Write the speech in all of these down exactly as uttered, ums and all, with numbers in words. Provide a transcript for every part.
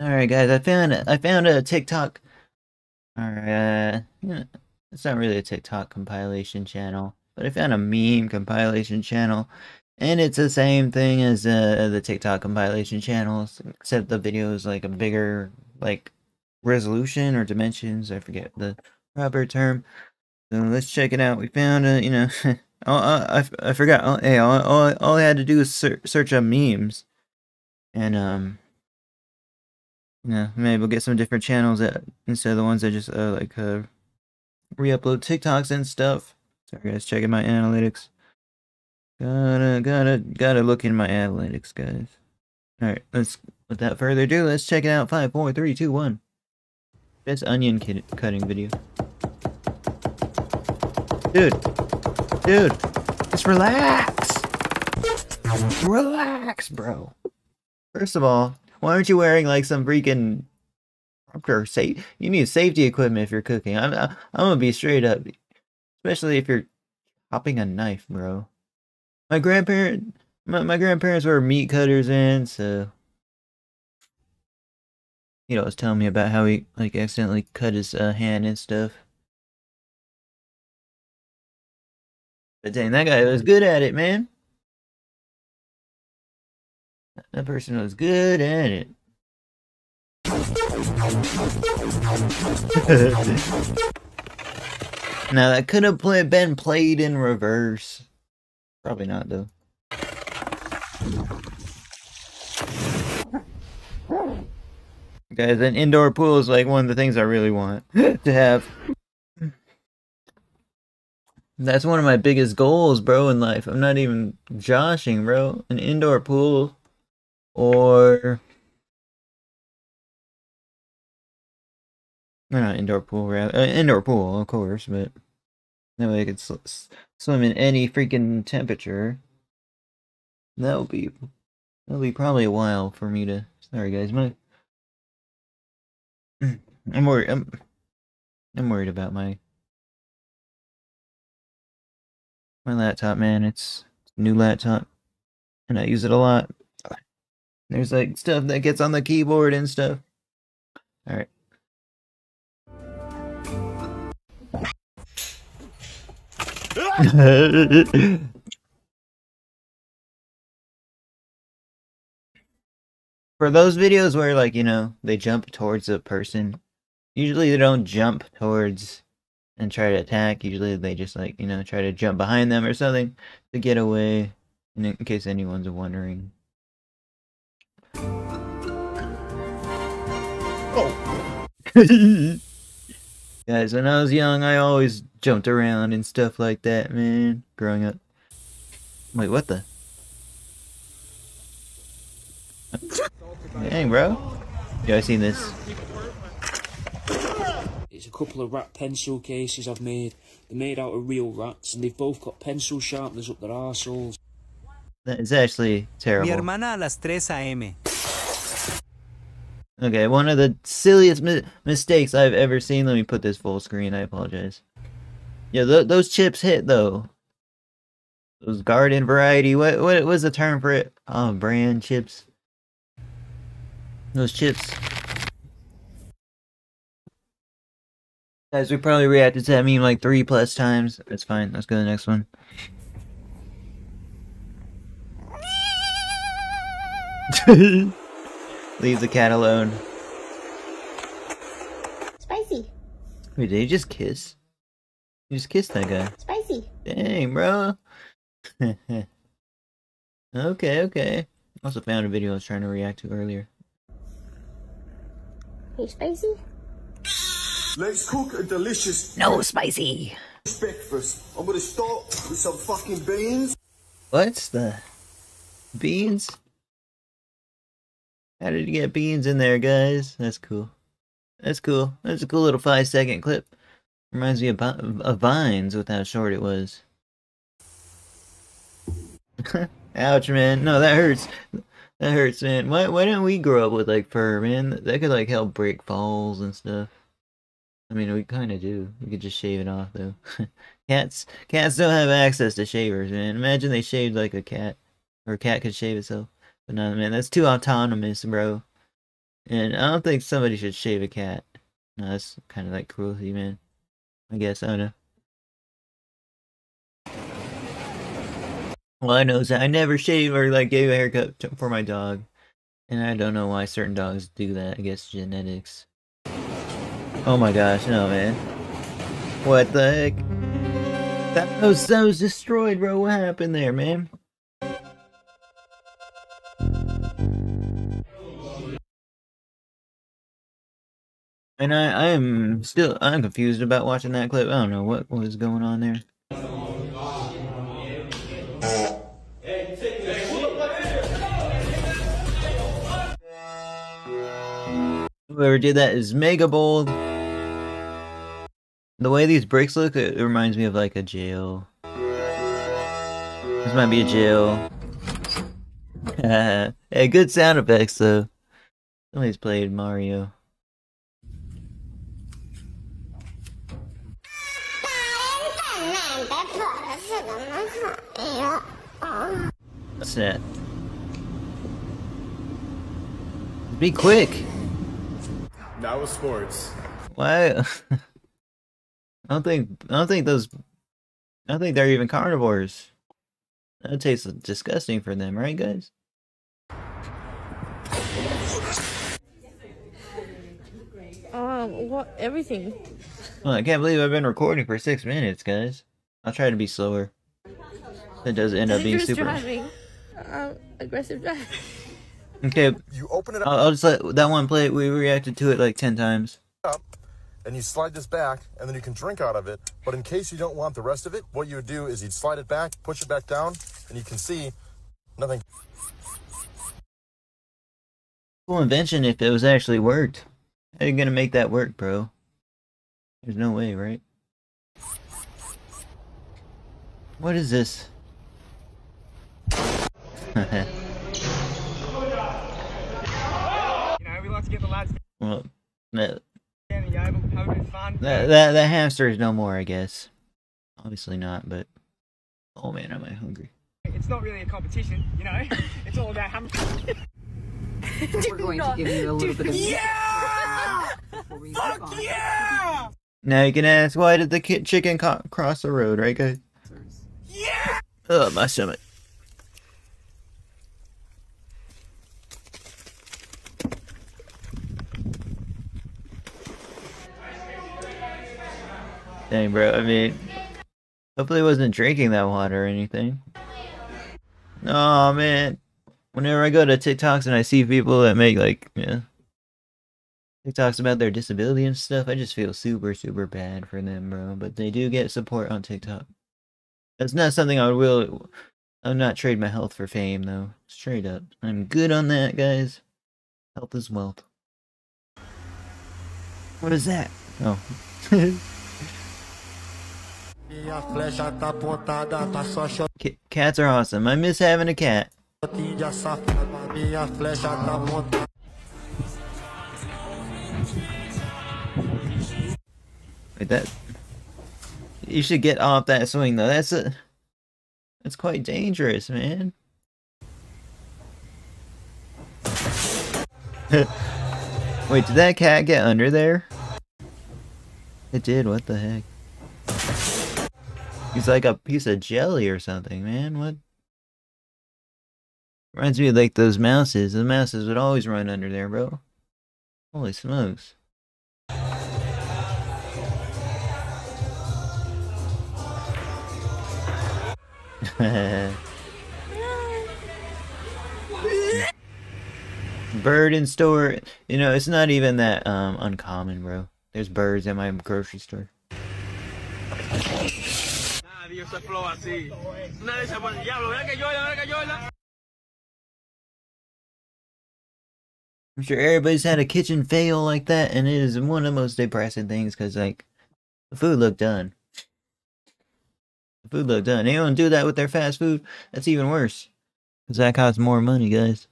Alright guys, I found I found a TikTok. Alright, uh, it's not really a TikTok compilation channel, but I found a meme compilation channel, and it's the same thing as uh, the TikTok compilation channels, except the video is like a bigger like resolution or dimensions. I forget the proper term. So let's check it out. We found a, you know, I, I I forgot. All, hey, all, all all I had to do was ser search up memes, and um, you know, maybe we'll get some different channels that instead of the ones that just uh, like uh, re-upload TikToks and stuff. Sorry guys, checking my analytics. Gotta gotta gotta look in my analytics, guys. All right, let's without further ado, let's check it out. Five, four, three, two, one. Best onion kid cutting video. Dude, dude, just relax. Relax, bro. First of all, why aren't you wearing like some freaking proper safe? You need safety equipment if you're cooking. I'm, I'm gonna be straight up, especially if you're chopping a knife, bro. My grandparent, my, my grandparents were meat cutters, and so he always telling me about how he like accidentally cut his uh, hand and stuff. But dang, that guy was good at it, man. That person was good at it. Now, that could have play been played in reverse. Probably not, though. Guys, an indoor pool is like one of the things I really want to have. That's one of my biggest goals, bro, in life. I'm not even joshing, bro. An indoor pool or... No, not indoor pool, rather. Uh, indoor pool, of course, but... That way I could sl swim in any freaking temperature. That would be... That'll be probably a while for me to... Sorry, guys, my... I'm worried... I'm... I'm worried about my... My laptop, man, it's a new laptop, and I use it a lot. There's like stuff that gets on the keyboard and stuff. All right. For those videos where, like, you know, they jump towards a person, usually they don't jump towards and try to attack. Usually they just, like, you know, try to jump behind them or something to get away, in, in case anyone's wondering. Oh. Guys, when I was young, I always jumped around and stuff like that, man, growing up. Wait, what the? Dang, bro. Yeah, I seen this. It's a couple of rat pencil cases I've made. They're made out of real rats, and they've both got pencil sharpeners up their arseholes. That is actually terrible. Mi hermana a las tres a m Okay, one of the silliest mi mistakes I've ever seen. Let me put this full screen. I apologize. Yeah, th those chips hit, though. Those garden variety. What, what was the term for it? Oh, brand chips. Those chips. Guys, we probably reacted to that meme like three plus times. That's fine. Let's go to the next one. Leave the cat alone. Spicy. Wait, did he just kiss? He just kissed that guy. Spicy. Dang, bro. Okay, okay. Also found a video I was trying to react to earlier. Hey, Spicy. Let's cook a delicious... No, Spicy! ...breakfast. I'm gonna start with some fucking beans. What's the... Beans? How did you get beans in there, guys? That's cool. That's cool. That's a cool little five second clip. Reminds me of, of Vines with how short it was. Ouch, man. No, that hurts. That hurts, man. Why, why don't we grow up with, like, fur, man? That could, like, help break falls and stuff. I mean, we kind of do. We could just shave it off, though. Cats cats don't have access to shavers, man. Imagine they shaved like a cat. Or a cat could shave itself. But no, man, that's too autonomous, bro. And I don't think somebody should shave a cat. No, that's kind of like cruelty, man. I guess, I don't know. Well, I know that I never shave or like gave a haircut to, for my dog. And I don't know why certain dogs do that. I guess genetics. Oh my gosh, no, man. What the heck? That was, that was destroyed, bro. What happened there, man? And I, I am still, I'm confused about watching that clip. I don't know what was going on there. Whoever did that is mega bold. The way these bricks look, it, it reminds me of like a jail. This might be a jail. Hey, good sound effects though. Somebody's played Mario. What's that? Be quick! That was sports. Why? I don't think I don't think those. I don't think they're even carnivores. That tastes disgusting for them, right, guys? Um, what? Everything. Well, I can't believe I've been recording for six minutes, guys. I'll try to be slower. It does end up being super driving. Uh, aggressive driving. Okay, you open it up. I'll, I'll just let that one play. We reacted to it like ten times. Up, and you slide this back, and then you can drink out of it. But in case you don't want the rest of it, what you would do is you'd slide it back, push it back down, and you can see nothing. Cool invention if it was actually worked. How are you gonna make that work, bro? There's no way, right? What is this? Well, that, that that that hamster is no more, I guess. Obviously not, but oh man, am I hungry? It's not really a competition, you know. It's all about how much. We're going not, to give you a little bit of yeah. Fuck yeah! Now you can ask, why did the ki chicken co cross the road, right, guys? Yeah! Oh, my stomach. Dang, bro, I mean, hopefully I wasn't drinking that water or anything. Oh man, whenever I go to TikToks and I see people that make like, yeah, TikToks about their disability and stuff, I just feel super, super bad for them, bro. But they do get support on TikTok. That's not something I will, I'll not trade my health for fame though, straight up. I'm good on that, guys. Health is wealth. What is that? Oh. Cats are awesome. I miss having a cat. Like that. You should get off that swing though. That's a. That's quite dangerous, man. Wait, did that cat get under there? It did. What the heck? He's like a piece of jelly or something, man. What? Reminds me of like those mouses. The mouses would always run under there, bro. Holy smokes. Bird in store. You know, it's not even that um, uncommon, bro. There's birds at my grocery store. I'm sure everybody's had a kitchen fail like that, and it is one of the most depressing things because, like, the food looked done. The food looked done. They don't do that with their fast food. That's even worse because that costs more money, guys.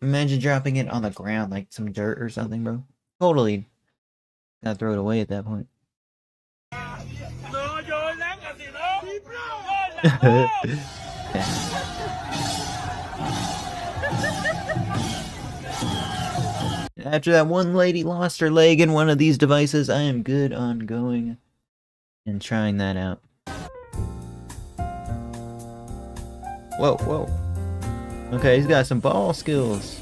Imagine dropping it on the ground like some dirt or something, bro. Totally gotta throw it away at that point. After that one lady lost her leg in one of these devices, I am good on going and trying that out. Whoa, whoa. Okay, he's got some ball skills.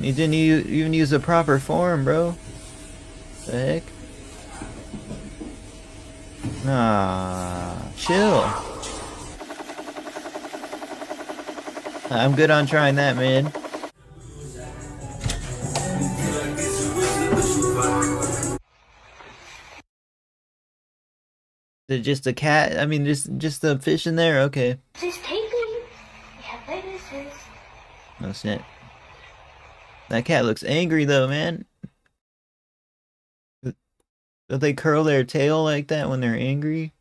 He didn't even use the proper form, bro. The heck? Ah, chill. I'm good on trying that, man. They're just a cat. I mean, just just the fish in there. Okay. Just take me. Yeah, this. No shit. That cat looks angry though, man. Don't they curl their tail like that when they're angry?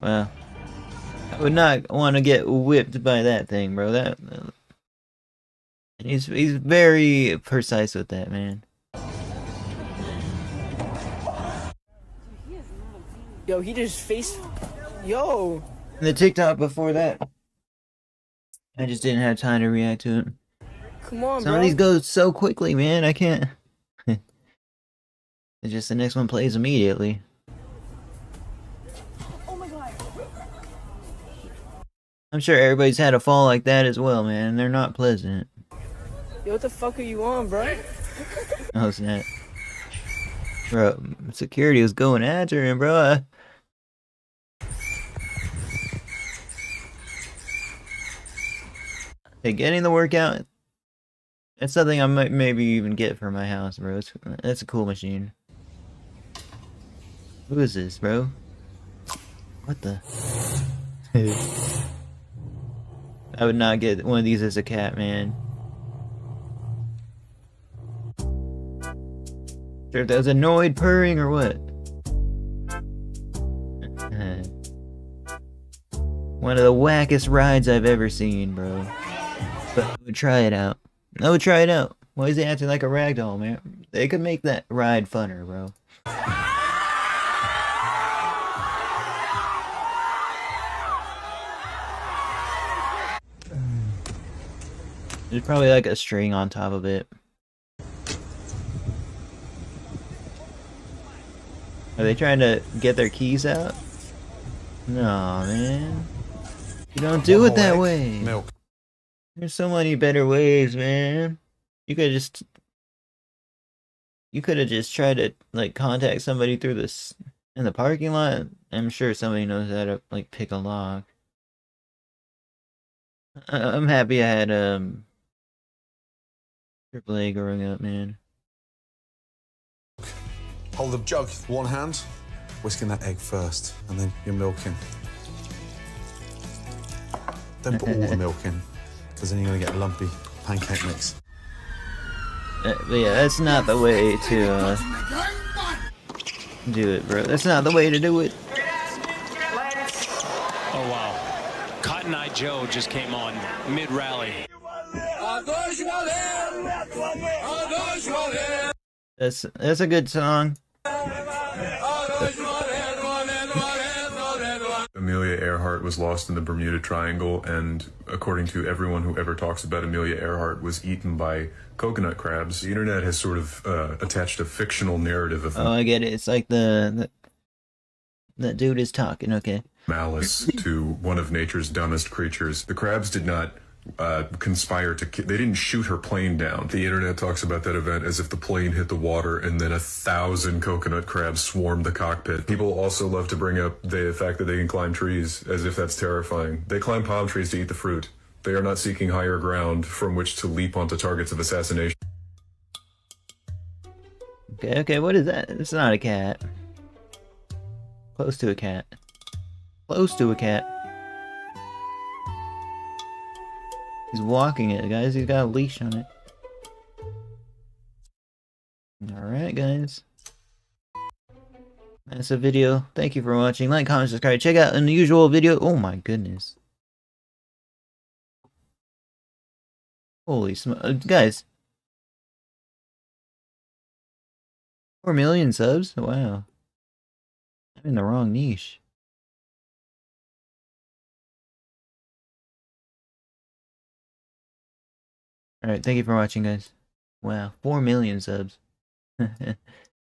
Wow. I would not want to get whipped by that thing, bro. That uh, he's he's very precise with that, man. Yo, he just faced. Yo. The TikTok before that, I just didn't have time to react to it. Come on, Some bro. of these go so quickly, man. I can't. It's just the next one plays immediately. Oh my God. I'm sure everybody's had a fall like that as well, man. They're not pleasant. Yo, what the fuck are you on, bro? Oh snap, bro! Security was going after him, bro. I Hey, getting the workout, that's something I might maybe even get for my house, bro. It's, that's a cool machine. Who is this, bro? What the? I would not get one of these as a cat, man. Sure, if that was annoyed purring or what? One of the wackest rides I've ever seen, bro. But I would try it out. I would try it out. Why is he acting like a ragdoll, man? They could make that ride funner, bro. There's probably like a string on top of it. Are they trying to get their keys out? No, man. You don't do it that way. Milk. There's so many better ways, man. You could just, you could have just tried to like contact somebody through this in the parking lot. I'm sure somebody knows how to like pick a lock. I I'm happy I had um triple A growing up, man. Hold the jug with one hand, whisking that egg first, and then you're milking. Then put all the milk in. Because then you're going to get a lumpy pancake mix. Uh, but yeah, that's not the way to uh, do it, bro. That's not the way to do it. Oh, wow. Cotton Eye Joe just came on mid-rally. That's, that's a good song. Amelia Earhart was lost in the Bermuda Triangle, and according to everyone who ever talks about Amelia Earhart, was eaten by coconut crabs. The internet has sort of uh, attached a fictional narrative of. Oh, I get it. It's like the, the that dude is talking. Okay. Malice to one of nature's dumbest creatures. The crabs did not uh, conspire to. Ki they didn't shoot her plane down. The internet talks about that event as if the plane hit the water, and then a thousand coconut crabs swarmed the cockpit. People also love to bring up the fact that they can climb trees, as if that's terrifying. They climb palm trees to eat the fruit. They are not seeking higher ground from which to leap onto targets of assassination. Okay, okay, what is that? It's not a cat. Close to a cat. Close to a cat. He's walking it, guys. He's got a leash on it. Alright, guys. That's the video. Thank you for watching. Like, comment, subscribe. Check out Unusual Video. Oh my goodness. Holy smokes. Guys. four million subs? Wow. I'm in the wrong niche. Alright, thank you for watching, guys. Wow, four million subs.